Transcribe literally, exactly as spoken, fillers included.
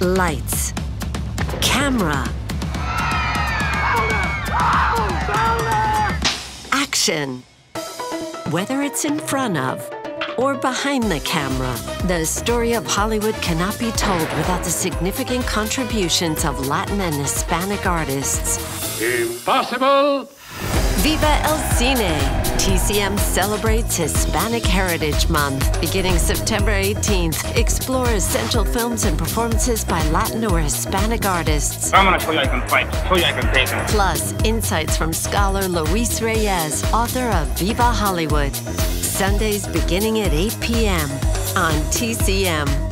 lights, camera, action. Whether it's in front of or behind the camera, the story of Hollywood cannot be told without the significant contributions of Latin and Hispanic artists. Impossible! Viva el Cine! T C M celebrates Hispanic Heritage Month. Beginning September eighteenth, explore essential films and performances by Latin or Hispanic artists. I'm gonna show you I can fight, show you I can take them. Plus, insights from scholar Luis Reyes, author of Viva Hollywood. Sundays beginning at eight p m on T C M.